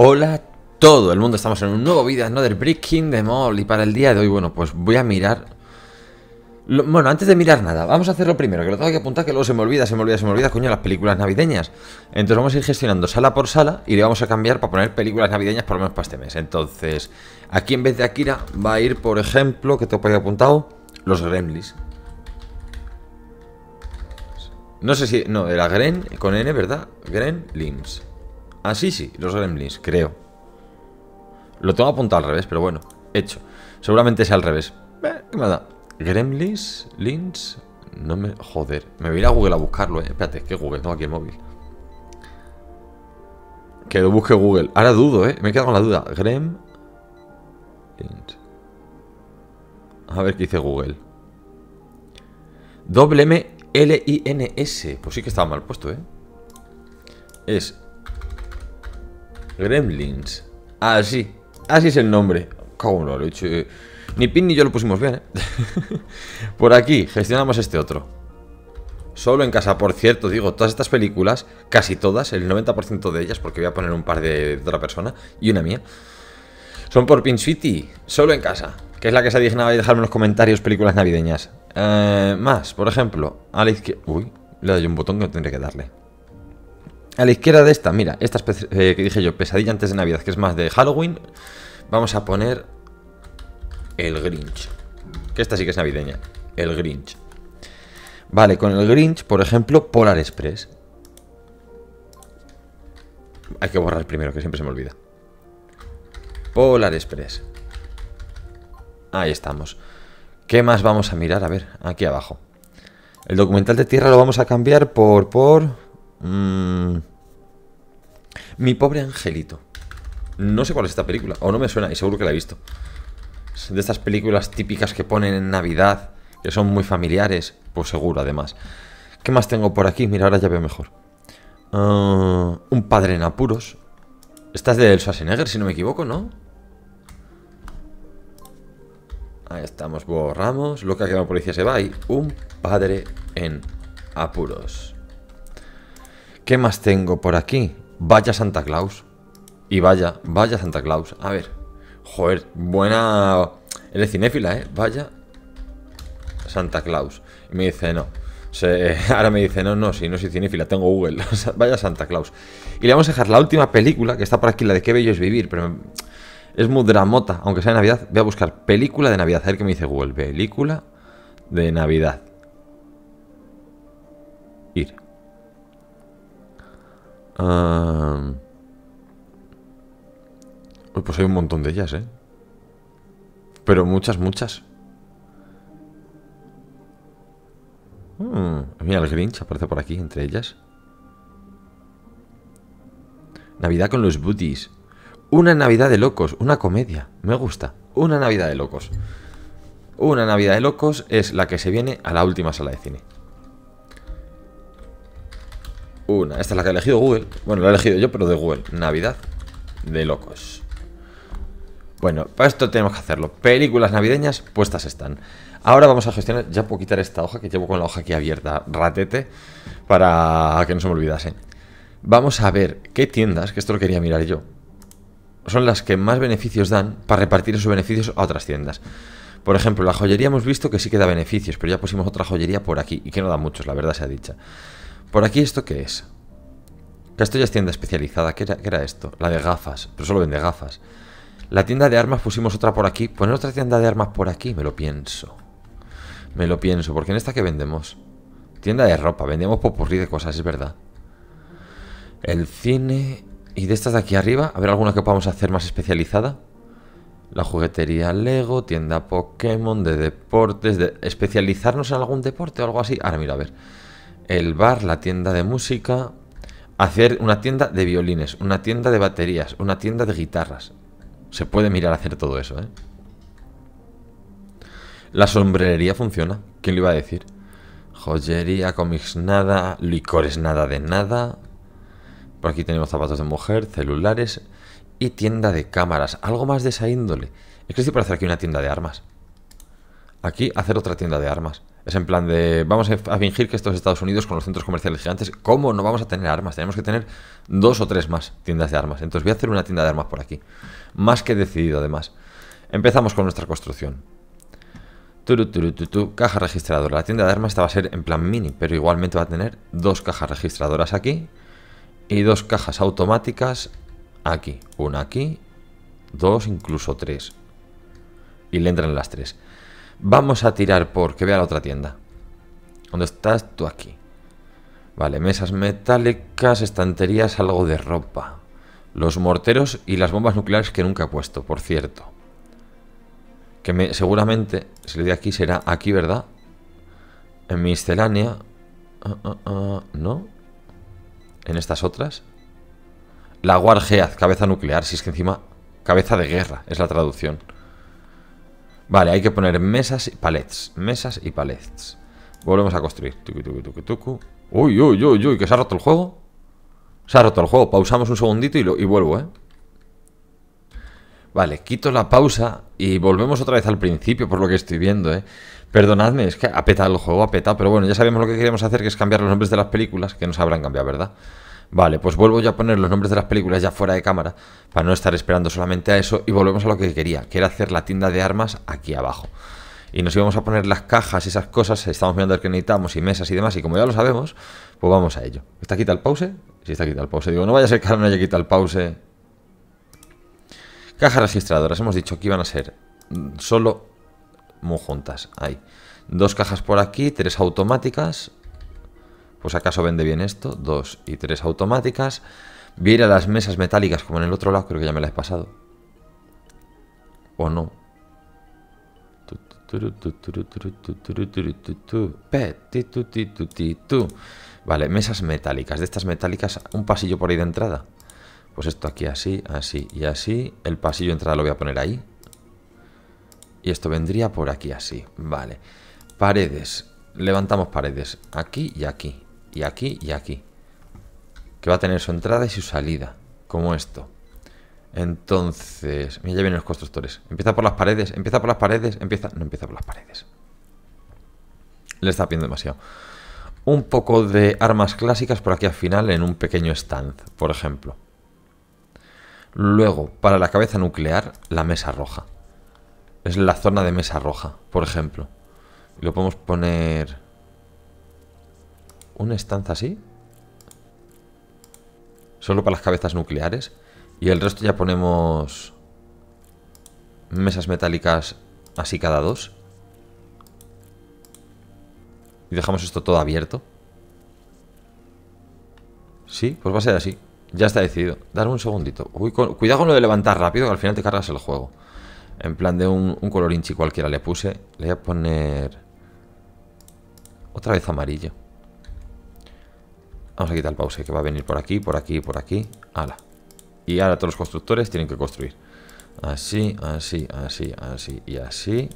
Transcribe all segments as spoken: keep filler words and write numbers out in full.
Hola a todo el mundo, estamos en un nuevo vídeo, Another Brick in the Mall. Y para el día de hoy, bueno, pues voy a mirar lo, Bueno, antes de mirar nada, vamos a hacerlo primero, que lo tengo que apuntar, que luego se me olvida, se me olvida, se me olvida, coño, las películas navideñas. Entonces vamos a ir gestionando sala por sala y le vamos a cambiar para poner películas navideñas por lo menos para este mes. Entonces, aquí en vez de Akira va a ir, por ejemplo, que tengo por ahí apuntado, los Gremlins. No sé si... No, era Gren con N, ¿verdad? Gremlins. Ah, sí, sí, los Gremlins, creo. Lo tengo apuntado al revés, pero bueno, hecho. Seguramente sea al revés. Eh, ¿Qué me da? Gremlins, Lins... No me... Joder, me voy a ir a Google a buscarlo, eh. Espérate, que Google, tengo aquí el móvil. Que lo busque Google. Ahora dudo, eh. Me he quedado con la duda. Grem... Lins. A ver qué dice Google. Doble M... L I N S. Pues sí que estaba mal puesto, ¿eh? Es Gremlins. Ah, sí. Así es el nombre. Cago en la leche. Ni Pin ni yo lo pusimos bien, ¿eh? Por aquí gestionamos este otro. Solo en casa. Por cierto, digo, todas estas películas, casi todas, el noventa por ciento de ellas, porque voy a poner un par de, de otra persona y una mía, son por Pin City. Solo en casa. Que es la que se adignaba a dejarme en los comentarios películas navideñas. Eh, más, por ejemplo, a la izquierda... Uy, le doy un botón que no tendría que darle. A la izquierda de esta, mira, esta eh, que dije yo, pesadilla antes de Navidad, que es más de Halloween. Vamos a poner el Grinch. Que esta sí que es navideña. El Grinch. Vale, con el Grinch, por ejemplo, Polar Express. Hay que borrar primero, que siempre se me olvida. Polar Express. Ahí estamos. ¿Qué más vamos a mirar? A ver, aquí abajo. El documental de tierra lo vamos a cambiar por... por mmm, Mi pobre angelito. No sé cuál es esta película, o no me suena, y seguro que la he visto. Es de estas películas típicas que ponen en Navidad, que son muy familiares, pues seguro además. ¿Qué más tengo por aquí? Mira, ahora ya veo mejor. Uh, un padre en apuros. Esta es de Schwarzenegger, si no me equivoco, ¿no? Ahí estamos, borramos. Lo que ha quedado la policía se va y un padre en apuros. ¿Qué más tengo por aquí? Vaya Santa Claus. Y vaya, vaya Santa Claus. A ver. Joder, buena... Eres cinéfila, ¿eh? Vaya Santa Claus. Y me dice no. Se... Ahora me dice no, no, si no soy cinéfila, tengo Google. Vaya Santa Claus. Y le vamos a dejar la última película, que está por aquí, la de Qué bello es vivir, pero... Es muy dramota, aunque sea de Navidad. Voy a buscar película de Navidad, a ver qué me dice Google. Película de Navidad. Ir. Um... Uy, pues hay un montón de ellas, ¿eh? Pero muchas, muchas. Hmm. Mira, el Grinch aparece por aquí, entre ellas. Navidad con los booties. Una Navidad de locos, una comedia, me gusta. Una Navidad de locos. Una Navidad de locos es la que se viene a la última sala de cine. Una, esta es la que ha elegido Google. Bueno, la he elegido yo, pero de Google. Navidad de locos. Bueno, para esto tenemos que hacerlo. Películas navideñas, puestas están. Ahora vamos a gestionar, ya puedo quitar esta hoja, que llevo con la hoja aquí abierta, ratete, para que no se me olvidase. Vamos a ver qué tiendas, que esto lo quería mirar yo, son las que más beneficios dan para repartir esos beneficios a otras tiendas. Por ejemplo, la joyería hemos visto que sí que da beneficios, pero ya pusimos otra joyería por aquí y que no da muchos, la verdad sea dicha. Por aquí, ¿esto qué es? Esto ya es tienda especializada. ¿Qué era, qué era esto? La de gafas, pero solo vende gafas. La tienda de armas pusimos otra por aquí. Poner otra tienda de armas por aquí, me lo pienso. Me lo pienso, porque en esta que vendemos tienda de ropa, vendemos popurrí de cosas, es verdad. El cine... Y de estas de aquí arriba, ¿habrá alguna que podamos hacer más especializada? La juguetería Lego, tienda Pokémon, de deportes, de especializarnos en algún deporte o algo así. Ahora mira, a ver. El bar, la tienda de música. Hacer una tienda de violines, una tienda de baterías, una tienda de guitarras. Se puede mirar a hacer todo eso, ¿eh? La sombrerería funciona, ¿quién lo iba a decir? Joyería, cómics nada, licores nada de nada... Por aquí tenemos zapatos de mujer, celulares y tienda de cámaras. Algo más de esa índole. Es que estoy para hacer aquí una tienda de armas. Aquí hacer otra tienda de armas. Es en plan de, vamos a fingir que estos Estados Unidos con los centros comerciales gigantes, ¿cómo no vamos a tener armas? Tenemos que tener dos o tres más tiendas de armas. Entonces voy a hacer una tienda de armas por aquí. Más que decidido, además. Empezamos con nuestra construcción. Turu, turu, turu, caja registradora. La tienda de armas esta va a ser en plan mini, pero igualmente va a tener dos cajas registradoras aquí y dos cajas automáticas aquí. Una aquí, dos, incluso tres. Y le entran las tres. Vamos a tirar porque vea la otra tienda. ¿Dónde estás tú? Aquí. Vale, mesas metálicas, estanterías, algo de ropa. Los morteros y las bombas nucleares que nunca he puesto, por cierto. Que me, seguramente, si le doy aquí, será aquí, ¿verdad? En miscelánea. Uh, uh, uh, ¿No? En estas otras. La Warhead, cabeza nuclear. Si es que encima, cabeza de guerra es la traducción. Vale, hay que poner mesas y palets. Mesas y palets. Volvemos a construir. Tucu, tucu, tucu, tucu. Uy, uy, uy, uy, que se ha roto el juego. Se ha roto el juego. Pausamos un segundito y, lo, y vuelvo, ¿eh? Vale, quito la pausa y volvemos otra vez al principio, por lo que estoy viendo, ¿eh? Perdonadme, es que ha petado el juego, ha petado. Pero bueno, ya sabemos lo que queremos hacer, que es cambiar los nombres de las películas, que nos habrán cambiado, ¿verdad? Vale, pues vuelvo yo a poner los nombres de las películas ya fuera de cámara para no estar esperando solamente a eso. Y volvemos a lo que quería, que era hacer la tienda de armas aquí abajo. Y nos íbamos a poner las cajas y esas cosas, estamos mirando el que necesitamos y mesas y demás. Y como ya lo sabemos, pues vamos a ello. ¿Está quitado el pause? Sí, está quitado el pause. Digo, no vaya a ser que ahora no haya quitado el pause. Cajas registradoras, hemos dicho que iban a ser solo muy juntas. Ahí, dos cajas por aquí, tres automáticas. Pues acaso vende bien esto, dos y tres automáticas. Voy a ir a las mesas metálicas como en el otro lado, creo que ya me la he pasado. ¿O no? Vale, mesas metálicas. De estas metálicas, un pasillo por ahí de entrada. Pues esto aquí así, así y así. El pasillo de entrada lo voy a poner ahí. Y esto vendría por aquí así, vale. Paredes. Levantamos paredes aquí y aquí. Y aquí y aquí. Que va a tener su entrada y su salida. Como esto. Entonces... Mira, ya vienen los constructores. Empieza por las paredes. Empieza por las paredes. Empieza... No empieza por las paredes. Le está pidiendo demasiado. Un poco de armas clásicas por aquí al final en un pequeño stand, por ejemplo. Luego, para la cabeza nuclear, la mesa roja. Es la zona de mesa roja, por ejemplo. Lo podemos poner... ¿Una estanza así? Solo para las cabezas nucleares. Y el resto ya ponemos... mesas metálicas así cada dos. Y dejamos esto todo abierto. Sí, pues va a ser así. Ya está decidido. Dale un segundito. Uy, con... Cuidado con lo de levantar rápido, que al final te cargas el juego. En plan de un, un colorinchi cualquiera le puse. Le voy a poner... otra vez amarillo. Vamos a quitar el pause, que va a venir por aquí, por aquí, por aquí. ¡Hala! Y ahora todos los constructores tienen que construir. Así, así, así, así y así.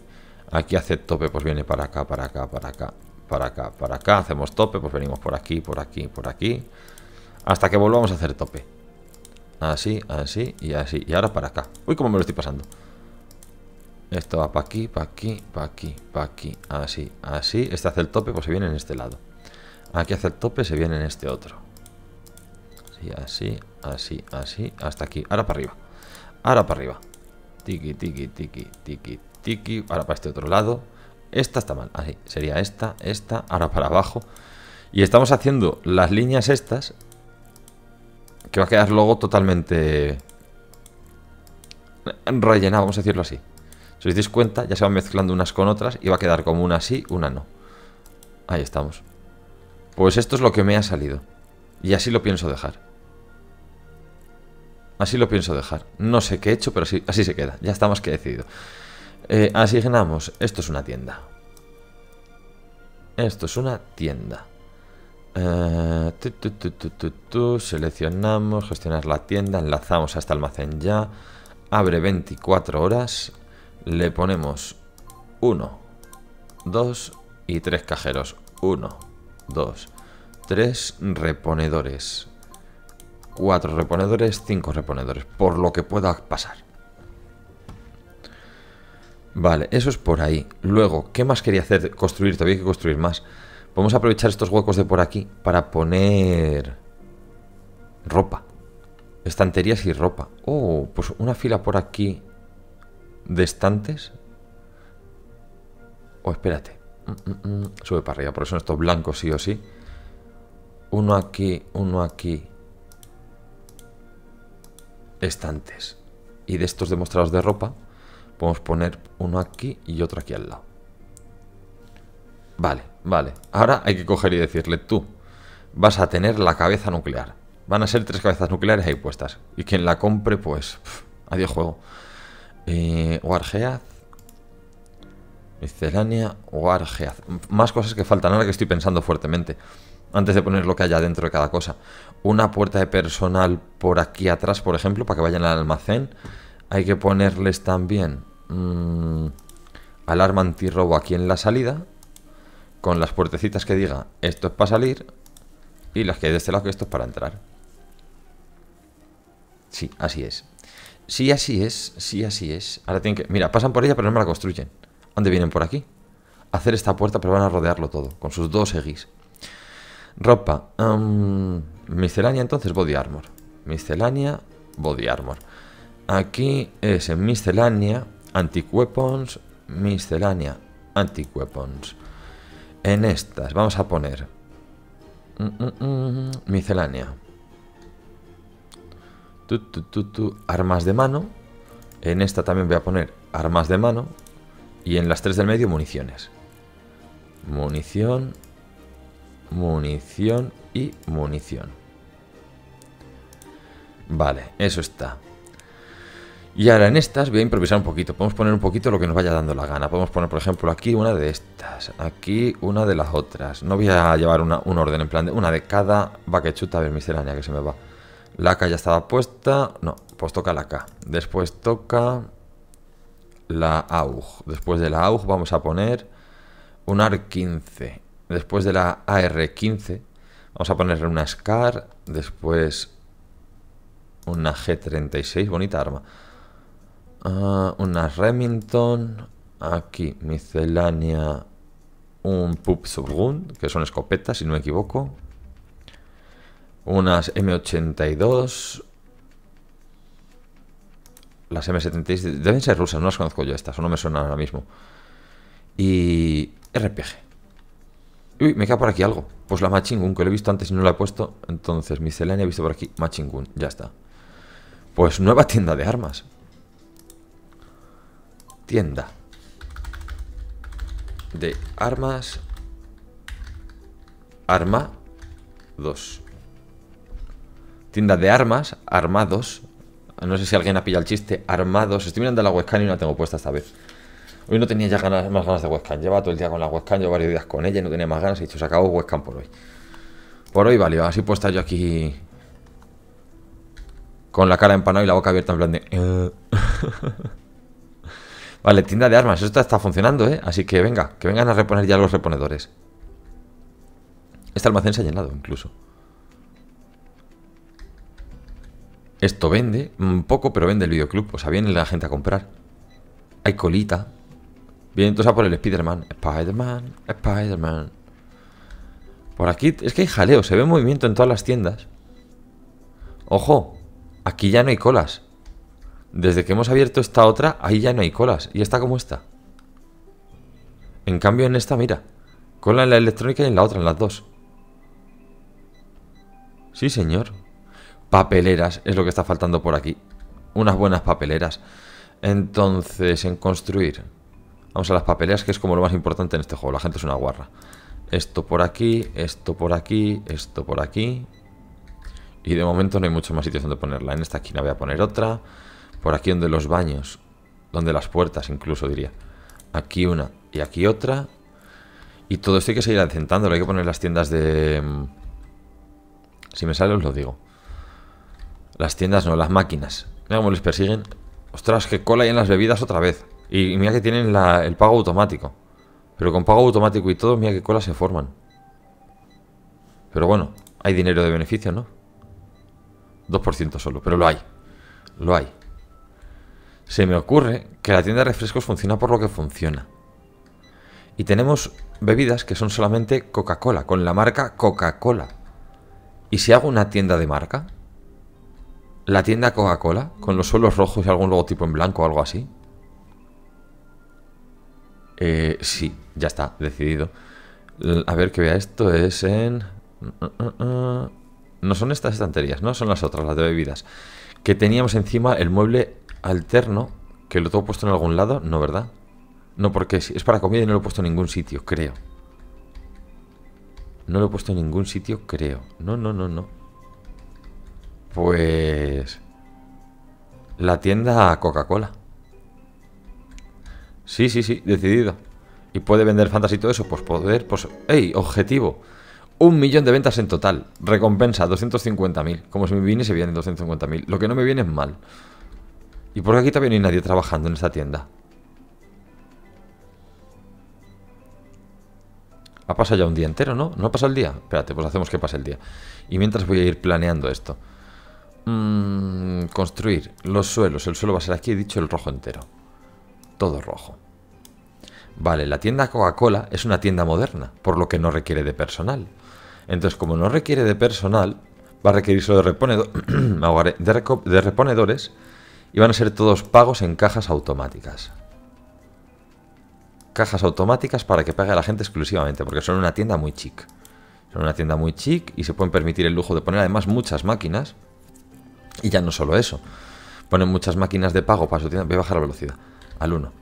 Aquí hace tope, pues viene para acá, para acá, para acá, para acá, para acá. Hacemos tope, pues venimos por aquí, por aquí, por aquí. Hasta que volvamos a hacer tope. Así, así y así. Y ahora para acá. ¡Uy, cómo me lo estoy pasando! Esto va para aquí, para aquí, para aquí, para aquí. Así, así. Este hace el tope, pues se viene en este lado. Aquí hace el tope, se viene en este otro. Así, así, así, así. Hasta aquí. Ahora para arriba. Ahora para arriba. Tiki, tiki, tiki, tiki, tiki. Ahora para este otro lado. Esta está mal. Así. Sería esta, esta. Ahora para abajo. Y estamos haciendo las líneas estas. Que va a quedar luego totalmente... rellenado, vamos a decirlo así. Si os dais cuenta, ya se van mezclando unas con otras y va a quedar como una sí, una no. Ahí estamos. Pues esto es lo que me ha salido. Y así lo pienso dejar. Así lo pienso dejar. No sé qué he hecho, pero así, así se queda. Ya está más que decidido. Eh, asignamos. Esto es una tienda. Esto es una tienda. Uh, tu, tu, tu, tu, tu, tu. Seleccionamos, gestionar la tienda, enlazamos hasta almacén ya. Abre veinticuatro horas... Le ponemos uno, dos y tres cajeros. uno, dos, tres reponedores. cuatro reponedores, cinco reponedores. Por lo que pueda pasar. Vale, eso es por ahí. Luego, ¿qué más quería hacer? Construir, todavía hay que construir más. Vamos a aprovechar estos huecos de por aquí para poner ropa. Estanterías y ropa. Oh, pues una fila por aquí de estantes. Oh, espérate. Mm, mm, mm. Sube para arriba, por eso son estos blancos sí o sí. Uno aquí, uno aquí. Estantes. Y de estos demostradores de ropa podemos poner uno aquí y otro aquí al lado. Vale, vale. Ahora hay que coger y decirle, tú vas a tener la cabeza nuclear. Van a ser tres cabezas nucleares ahí puestas. Y quien la compre, pues... Pff, adiós juego. Eh, Warhead. Miscelánea. Warhead. Más cosas que faltan ahora que estoy pensando fuertemente. Antes de poner lo que haya dentro de cada cosa. Una puerta de personal por aquí atrás, por ejemplo, para que vayan al almacén. Hay que ponerles también... Mmm, alarma antirrobo aquí en la salida. Con las puertecitas que diga, esto es para salir. Y las que hay de este lado, que esto es para entrar. Sí, así es. Sí, así es. Sí, así es. Ahora tienen que... Mira, pasan por ella, pero no me la construyen. ¿Dónde vienen? Por aquí. Hacer esta puerta, pero van a rodearlo todo. Con sus dos eguis. Ropa. Um, miscelánea, entonces, body armor. Miscelánea, body armor. Aquí es en miscelánea, antique weapons. Miscelánea, antique weapons. En estas vamos a poner... Mm, mm, mm, miscelánea. Tu, tu, tu, tu. Armas de mano. En esta también voy a poner armas de mano. Y en las tres del medio municiones. Munición. Munición y munición. Vale, eso está. Y ahora en estas voy a improvisar un poquito. Podemos poner un poquito lo que nos vaya dando la gana. Podemos poner, por ejemplo, aquí una de estas. Aquí una de las otras. No voy a llevar una, un orden en plan de una de cada. Va que chuta, a ver, miscelánea que se me va. La K ya estaba puesta. No, pues toca la K. Después toca la A U G. Después de la A U G vamos a poner un A R quince. Después de la A R quince vamos a ponerle una SCAR. Después una G treinta y seis. Bonita arma. Uh, una Remington. Aquí miscelánea. Un Pup Subgun, que son escopetas si no me equivoco. Unas M ochenta y dos. Las M setenta y seis deben ser rusas, no las conozco yo estas, o no me suenan ahora mismo. Y R P G. Uy, me queda por aquí algo. Pues la Machingun, que lo he visto antes y no la he puesto. Entonces miscelánea he visto por aquí Machingun, ya está. Pues nueva tienda de armas. Tienda de armas. Arma dos. Tienda de armas. Armados. No sé si alguien ha pillado el chiste. Armados. Estoy mirando la webcam y no la tengo puesta esta vez. Hoy no tenía ya ganas, más ganas de webcam. Llevaba todo el día con la webcam. Llevo varios días con ella y no tenía más ganas. He dicho, se acabó webcam por hoy. Por hoy valió. Así puesta yo aquí con la cara empanada y la boca abierta en plan de... Vale, tienda de armas, esto está funcionando, ¿eh? Así que venga, que vengan a reponer ya los reponedores. Este almacén se ha llenado incluso. Esto vende, un poco, pero vende el videoclub. O sea, viene la gente a comprar. Hay colita. Viene entonces a por el Spider-Man. Spider-Man, Spider-Man. Por aquí, es que hay jaleo, se ve movimiento en todas las tiendas. Ojo, aquí ya no hay colas. Desde que hemos abierto esta otra, ahí ya no hay colas. ¿Y esta cómo está? En cambio en esta, mira. Cola en la electrónica y en la otra, en las dos. Sí, señor. Papeleras es lo que está faltando por aquí. Unas buenas papeleras. Entonces, en construir. Vamos a las papeleras, que es como lo más importante en este juego. La gente es una guarra. Esto por aquí, esto por aquí, esto por aquí. Y de momento no hay muchos más sitios donde ponerla. En esta esquina voy a poner otra. Por aquí donde los baños, donde las puertas incluso diría. Aquí una y aquí otra. Y todo esto hay que seguir adecentándolo, hay que poner las tiendas de... Si me sale os lo digo. Las tiendas no, las máquinas. Mira cómo les persiguen. Ostras, que cola hay en las bebidas otra vez. Y mira que tienen la, el pago automático. Pero con pago automático y todo, mira que colas se forman. Pero bueno, hay dinero de beneficio, ¿no? dos por ciento solo, pero lo hay. Lo hay. se me ocurre que la tienda de refrescos funciona por lo que funciona. Y tenemos bebidas que son solamente Coca-Cola, con la marca Coca-Cola. ¿Y si hago una tienda de marca? ¿La tienda Coca-Cola? Con los suelos rojos y algún logotipo en blanco o algo así. Eh, sí, ya está, decidido. A ver que vea esto, es en... No son estas estanterías, no son las otras, las de bebidas. Que teníamos encima el mueble alterno, que lo tengo puesto en algún lado, no, ¿verdad? No, porque es para comida y no lo he puesto en ningún sitio, creo. No lo he puesto en ningún sitio, creo. No, no, no, no. Pues... la tienda Coca-Cola. Sí, sí, sí, decidido. ¿Y puede vender fantasy y todo eso? Pues poder... pues... ¡Ey! Objetivo. Un millón de ventas en total. Recompensa, doscientos cincuenta mil. Como si me viniese bien en doscientos cincuenta mil. Lo que no me viene es mal. ¿Y por qué aquí también no hay nadie trabajando en esta tienda? Ha pasado ya un día entero, ¿no? ¿No ha pasado el día? Espérate, pues hacemos que pase el día. Y mientras voy a ir planeando esto. Mm, construir los suelos. El suelo va a ser aquí, he dicho, el rojo entero. Todo rojo. Vale, la tienda Coca-Cola es una tienda moderna, por lo que no requiere de personal. Entonces, como no requiere de personal, va a requerir solo de, reponedor de, de reponedores y van a ser todos pagos en cajas automáticas. Cajas automáticas para que pague a la gente exclusivamente, porque son una tienda muy chic. Son una tienda muy chic y se pueden permitir el lujo de poner además muchas máquinas. Y ya no solo eso. Ponen muchas máquinas de pago para su tienda. Voy a bajar la velocidad al uno.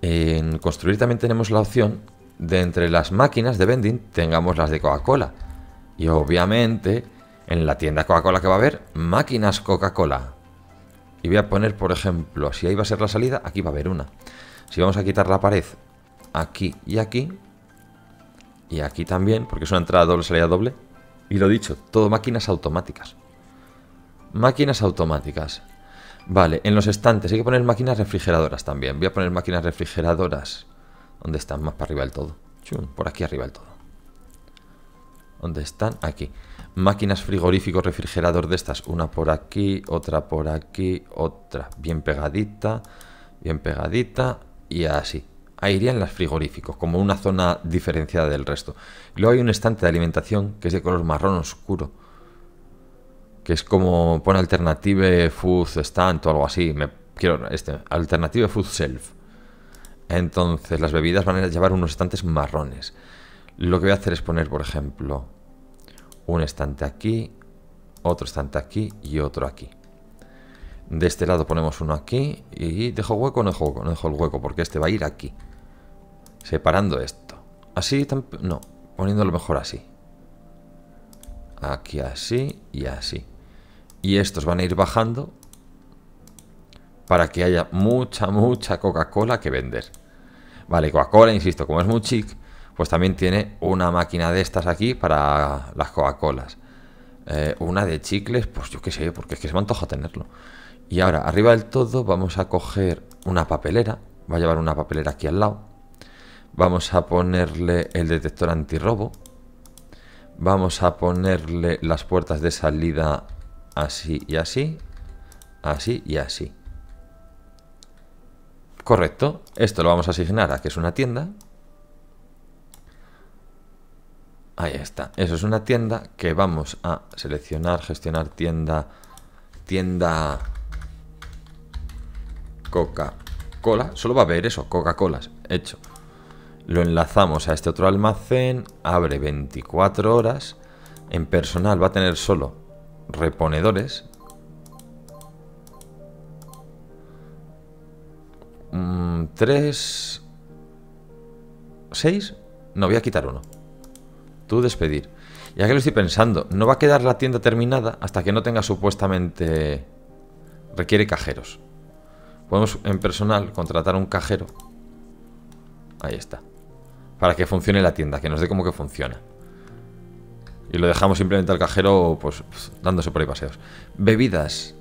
En construir también tenemos la opción de entre las máquinas de vending tengamos las de Coca-Cola. Y obviamente en la tienda Coca-Cola que va a haber máquinas Coca-Cola. Y voy a poner, por ejemplo, si ahí va a ser la salida, aquí va a haber una. Si vamos a quitar la pared aquí y aquí, y aquí también, porque es una entrada doble, salida doble. Y lo dicho, todo máquinas automáticas. Máquinas automáticas. Vale, en los estantes hay que poner máquinas refrigeradoras también. Voy a poner máquinas refrigeradoras. ¿Dónde están? Más para arriba del todo. Chum, por aquí arriba del todo. ¿Dónde están? Aquí. Máquinas frigorífico, refrigerador de estas. Una por aquí, otra por aquí, otra. Bien pegadita, bien pegadita y así. Ahí irían las frigoríficos, como una zona diferenciada del resto. Luego hay un estante de alimentación que es de color marrón oscuro. Que es como pone Alternative Food Stand o algo así. Me quiero este Alternative Food Shelf. Entonces las bebidas van a llevar unos estantes marrones. Lo que voy a hacer es poner, por ejemplo, un estante aquí, otro estante aquí y otro aquí. De este lado ponemos uno aquí y dejo hueco, no dejo hueco, no dejo el hueco porque este va a ir aquí. Separando esto. Así, no, poniéndolo mejor así. Aquí así y así. Y estos van a ir bajando para que haya mucha, mucha Coca-Cola que vender. Vale, Coca-Cola, insisto, como es muy chic, pues también tiene una máquina de estas aquí para las Coca-Colas. Eh, una de chicles, pues yo qué sé, porque es que se me antoja tenerlo. Y ahora, arriba del todo, vamos a coger una papelera. Va a llevar una papelera aquí al lado. Vamos a ponerle el detector antirrobo. Vamos a ponerle las puertas de salida así y así, así y así. Correcto. Esto lo vamos a asignar a que es una tienda. Ahí está. Eso es una tienda que vamos a seleccionar, gestionar tienda, tienda Coca-Cola. Solo va a haber eso, Coca-Colas. Hecho. Lo enlazamos a este otro almacén, abre veinticuatro horas, en personal va a tener solo reponedores. tres, seis, no, voy a quitar uno. Tú despedir. Ya que lo estoy pensando, no va a quedar la tienda terminada hasta que no tenga supuestamente... requiere cajeros. Podemos en personal contratar un cajero. Ahí está. Para que funcione la tienda, que nos dé como que funciona. Y lo dejamos simplemente al cajero, pues, dándose por ahí paseos. Bebidas.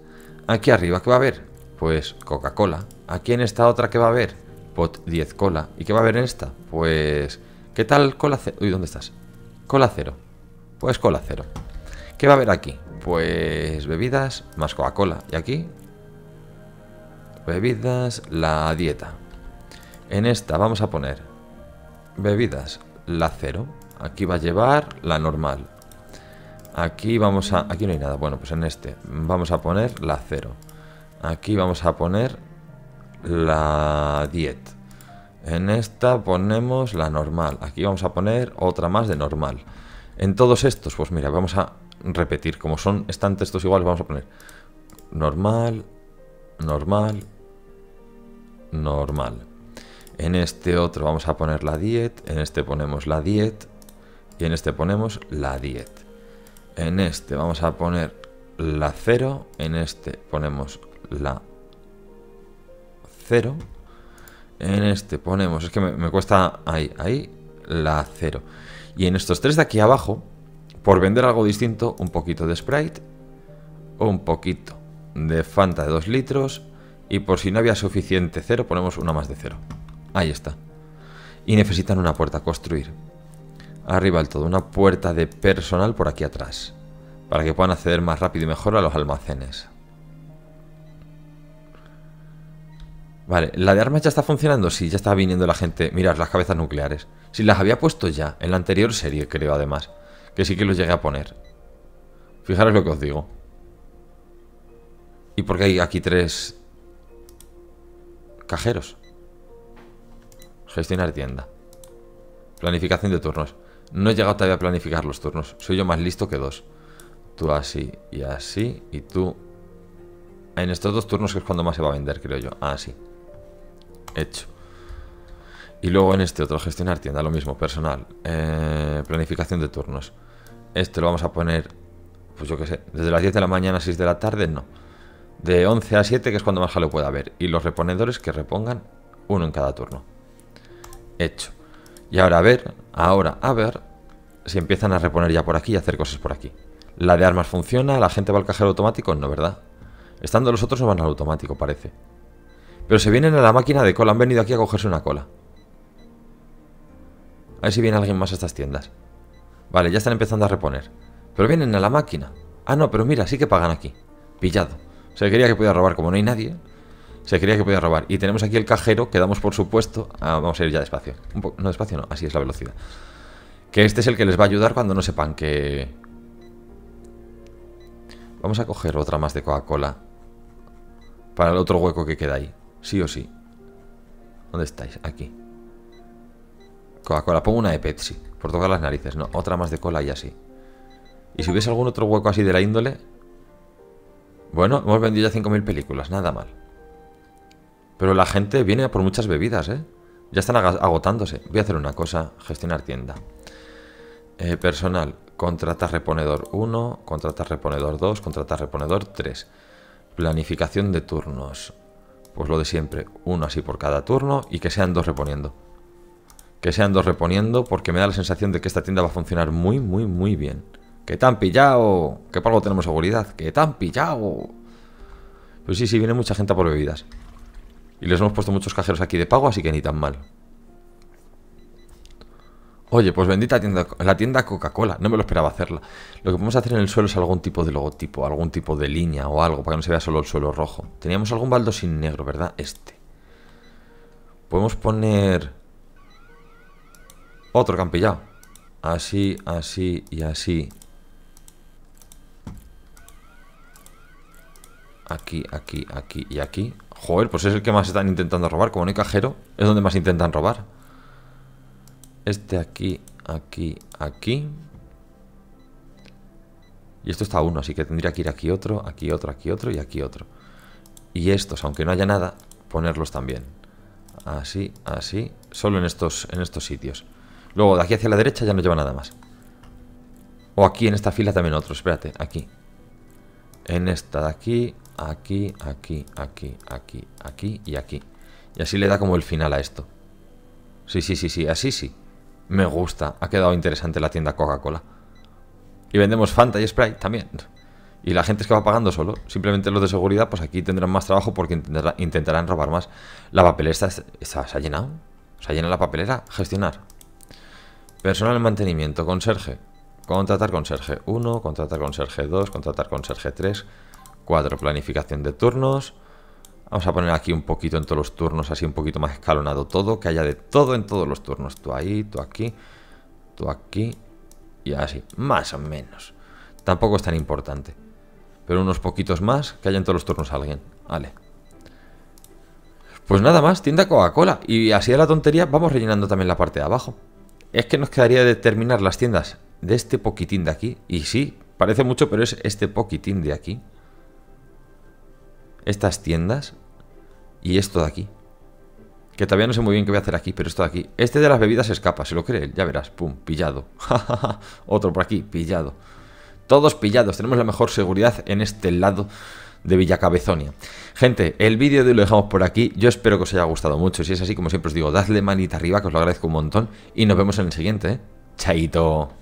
Aquí arriba, ¿qué va a haber? Pues Coca-Cola. Aquí en esta otra, ¿qué va a haber? Pot diez cola. ¿Y qué va a haber en esta? Pues... ¿qué tal cola cero? Uy, ¿dónde estás? Cola cero. Pues cola cero. ¿Qué va a haber aquí? Pues bebidas más Coca-Cola. ¿Y aquí? bebidas, la dieta. En esta vamos a poner bebidas, la cero. Aquí va a llevar la normal. Aquí vamos a... Aquí no hay nada. Bueno, pues en este vamos a poner la cero. Aquí vamos a poner la diez. En esta ponemos la normal. Aquí vamos a poner otra más de normal. En todos estos, pues mira, vamos a repetir. Como son estantes estos iguales, vamos a poner normal, normal, normal. En este otro vamos a poner la diez. En este ponemos la diez. Y en este ponemos la diez. En este vamos a poner la cero. En este ponemos la cero. En este ponemos... Es que me, me cuesta... Ahí, ahí, la cero. Y en estos tres de aquí abajo, por vender algo distinto, un poquito de Sprite, un poquito de Fanta de dos litros, y por si no había suficiente cero, ponemos una más de cero. Ahí está. Y necesitan una puerta a construir. Arriba del todo, una puerta de personal por aquí atrás, para que puedan acceder más rápido y mejor a los almacenes. Vale, la de armas ya está funcionando. Sí, ya está viniendo la gente. Mirad, las cabezas nucleares. Sí, las había puesto ya, en la anterior serie, creo, además. Que sí que los llegué a poner. Fijaros lo que os digo. ¿Y por qué hay aquí tres cajeros? Gestionar tienda. Planificación de turnos. No he llegado todavía a planificar los turnos. Soy yo más listo que dos. Tú así y así. Y tú... En estos dos turnos que es cuando más se va a vender, creo yo. Así. Hecho. Y luego en este otro, gestionar tienda, lo mismo, personal. Eh, planificación de turnos. Este lo vamos a poner, pues yo qué sé, desde las diez de la mañana a seis de la tarde, no. De once a siete, que es cuando más jaleo puede haber. Y los reponedores que repongan uno en cada turno. Hecho. Y ahora a ver, ahora a ver, si empiezan a reponer ya por aquí y hacer cosas por aquí. La de armas funciona, la gente va al cajero automático, no, ¿verdad? Estando los otros no van al automático, parece. Pero se vienen a la máquina de cola, han venido aquí a cogerse una cola. A ver si viene alguien más a estas tiendas. Vale, ya están empezando a reponer. Pero vienen a la máquina. Ah, no, pero mira, sí que pagan aquí. Pillado. Se creía que podía robar, como no hay nadie. Se creía que podía robar. Y tenemos aquí el cajero, que damos por supuesto... Ah, vamos a ir ya despacio. Un po... No, despacio no, así es la velocidad. Que este es el que les va a ayudar cuando no sepan que... Vamos a coger otra más de Coca-Cola. Para el otro hueco que queda ahí. Sí o sí. ¿Dónde estáis? Aquí. Coca-Cola, pongo una de Pepsi, por tocar las narices, no, otra más de cola y así. Y si hubiese algún otro hueco así de la índole... Bueno, hemos vendido ya cinco mil películas, nada mal. Pero la gente viene por muchas bebidas, ¿eh? Ya están agotándose. Voy a hacer una cosa, gestionar tienda. Eh, personal, contratar reponedor uno, contratar reponedor dos, contratar reponedor tres. Planificación de turnos. Pues lo de siempre, uno así por cada turno y que sean dos reponiendo. Que sean dos reponiendo, porque me da la sensación de que esta tienda va a funcionar muy, muy, muy bien. ¡Que te han pillado! ¡Que por algo tenemos seguridad! ¡Que te han pillado! Pues sí, sí, viene mucha gente a por bebidas. Y les hemos puesto muchos cajeros aquí de pago, así que ni tan mal. Oye, pues bendita tienda, la tienda Coca-Cola. No me lo esperaba hacerla. Lo que podemos hacer en el suelo es algún tipo de logotipo, algún tipo de línea o algo, para que no se vea solo el suelo rojo. Teníamos algún baldosín negro, ¿verdad? Este. Podemos poner... Otro que han pillado. Así, así y así. Aquí, aquí, aquí y aquí. Joder, pues es el que más están intentando robar. Como no hay cajero, es donde más intentan robar. Este aquí, aquí, aquí. Y esto está uno, así que tendría que ir aquí otro, aquí otro, aquí otro y aquí otro. Y estos, aunque no haya nada, ponerlos también. Así, así. Solo en estos, en estos sitios. Luego de aquí hacia la derecha ya no lleva nada más. O aquí en esta fila también otro, espérate, aquí. En esta de aquí, aquí, aquí, aquí, aquí, aquí y aquí. Y así le da como el final a esto. Sí, sí, sí, sí, así sí. Me gusta, ha quedado interesante la tienda Coca-Cola. Y vendemos Fanta y Sprite también. Y la gente es que va pagando solo. Simplemente los de seguridad, pues aquí tendrán más trabajo porque intentará, intentarán robar más. La papelera está, está, se ha llenado. Se ha llenado la papelera. Gestionar. Personal en mantenimiento. Conserje. Contratar conserje uno. Contratar conserje dos. Contratar conserje tres. cuatro. Planificación de turnos. Vamos a poner aquí un poquito en todos los turnos, así un poquito más escalonado todo, que haya de todo en todos los turnos. Tú ahí, tú aquí, tú aquí y así, más o menos. Tampoco es tan importante, pero unos poquitos más, que haya en todos los turnos alguien. Vale. Pues nada más, tienda Coca-Cola. Y así de la tontería vamos rellenando también la parte de abajo. Es que nos quedaría de terminar las tiendas de este poquitín de aquí. Y sí, parece mucho, pero es este poquitín de aquí. Estas tiendas y esto de aquí, que todavía no sé muy bien qué voy a hacer aquí, pero esto de aquí, este de las bebidas se escapa, se lo cree él, ya verás, pum, pillado. Otro por aquí, pillado. Todos pillados, tenemos la mejor seguridad en este lado de Villacabezonia. Gente, el vídeo de hoy lo dejamos por aquí. Yo espero que os haya gustado mucho. Si es así, como siempre os digo, dadle manita arriba, que os lo agradezco un montón. Y nos vemos en el siguiente, ¿eh? Chaito.